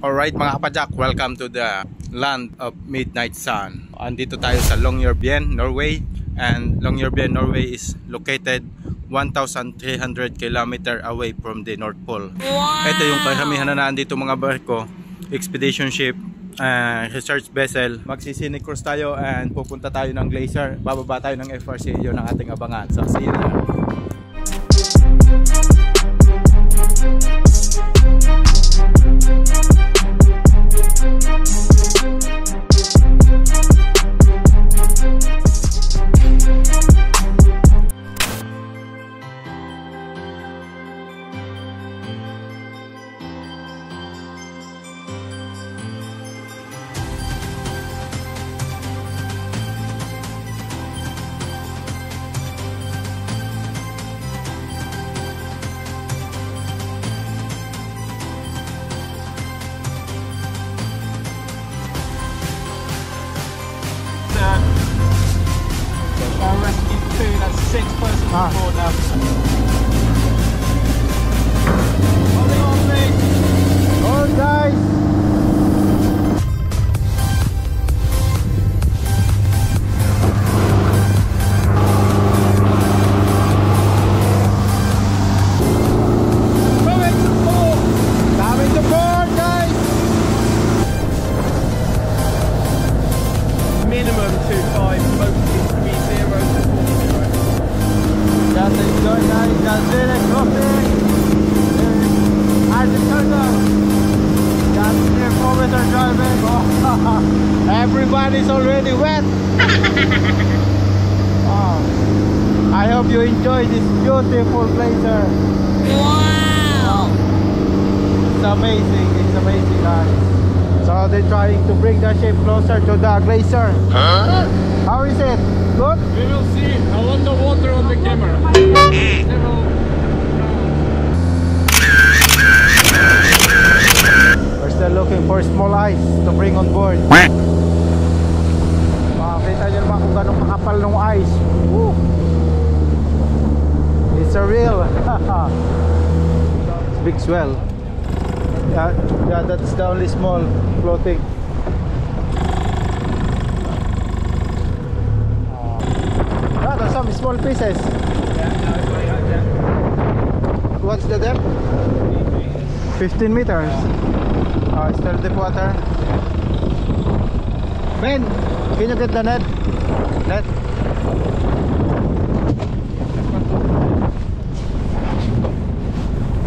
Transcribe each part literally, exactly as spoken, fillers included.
Alright mga kapadyak, welcome to the land of midnight sun. Andito tayo sa Longyearbyen, Norway. And Longyearbyen, Norway is located one thousand three hundred kilometers away from the North Pole. Wow! Ito yung karamihan na nandito mga barko, expedition ship, uh, research vessel. Magsisini cruise tayo and pupunta tayo ng glacier. Bababa tayo ng F R C, yun ang ating abangan. So see you there. Ah. Oh, no. All guys. Coming to port. Coming to port, guys. Minimum two five, mostly to be zero to forty. That's it, guys. That's it. I just turned up. That's the four meter driving. Oh, everybody's already wet. Oh, I hope you enjoy this beautiful place. Sir. Wow! It's amazing. It's amazing, guys. So they're trying to bring the ship closer to the glacier. Huh? How is it? Good? We will see a lot of water on the camera. We're still looking for small ice to bring on board. Makakita nyo naman kung ganun makapal ng ice. Woo! It's a real big swell. Yeah, yeah, that's the only small floating. Some small pieces. What's the depth? fifteen meters. Oh, it's still deep water. Ben, can you get the net? Net.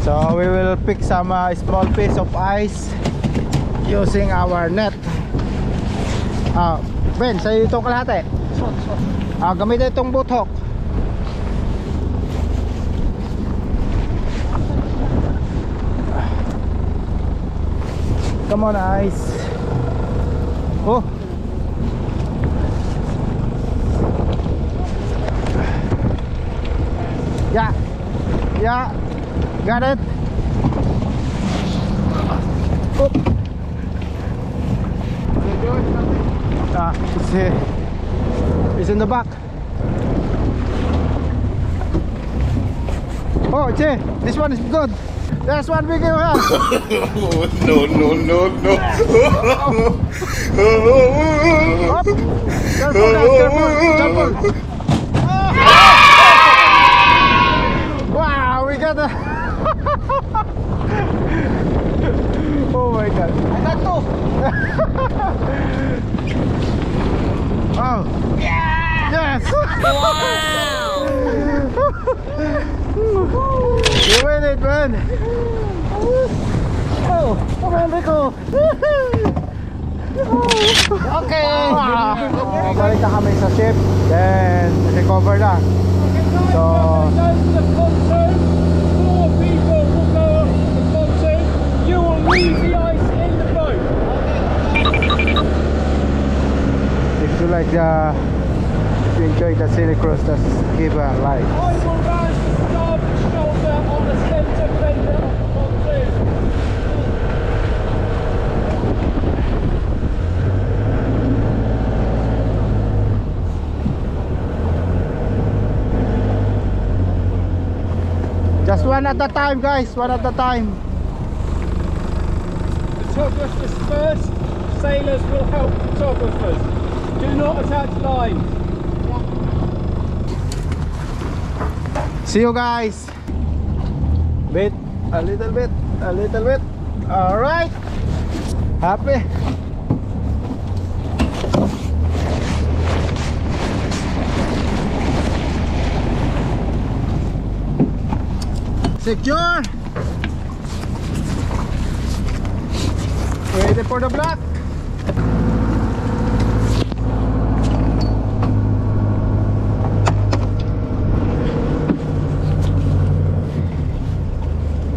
So we will pick some uh, small piece of ice using our net. Ah, Ben, sa'yo itong kalahati. Ah, gamit na itong butok. Come on, ice. Oh. Yeah. Yeah. Got it. Oh. Ah, it's here. It's in the back. Oh, Jay, this one is good. That's one big one. No, no, no, no. Up. Careful, guys, careful, careful. Wow, we got a. Oh my God. I got two. Wow! Yeah! Yes! Wow! You win it, man! Oh, come on, Rico! Okay! Balik na kami sa ship, then recover na. So, four people will go up to the pontoon. You will leave the ice in the boat. If you like the, if you enjoy the scenic cruise, just give a like. I will rise the starboard shoulder on the centre fender of the pontoon. Just one at a time, guys. One at a time. photographers dispersed, sailors will help photographers. Do not attach lines. See you guys. Wait a little bit, a little bit. All right. Happy? Secure! Ready for the block!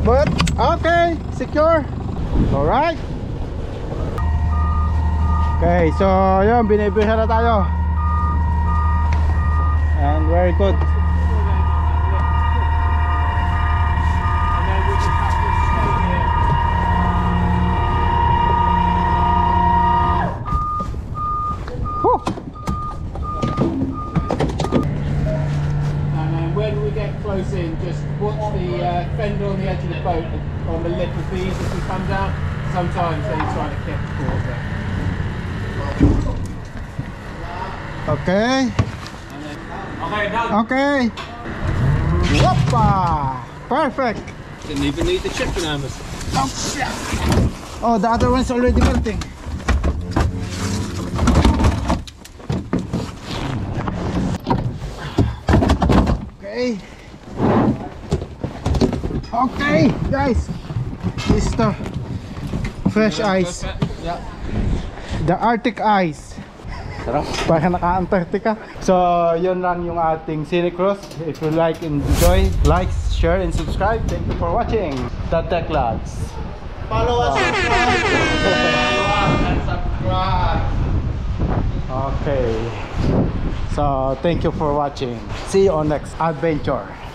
But, okay, secure! Alright! Okay, so yun, binibihira tayo. And very good. In, just watch the uh, fender on the edge of the boat, on the lip of these as we come down. Sometimes they try to catch water. Okay. Okay. Done. Okay. Whoppa! Perfect. Didn't even need the chicken hammers. Oh, the other one's already melting. Okay. Okay guys, this is the fresh ice, yeah. The Arctic ice. Para naka-Antarctica. So yun lang yung ating scenic cruise. If you like and enjoy, like, share and subscribe. Thank you for watching. Tatek lads. Follow us, subscribe. And subscribe. Okay, so thank you for watching. See you on next adventure.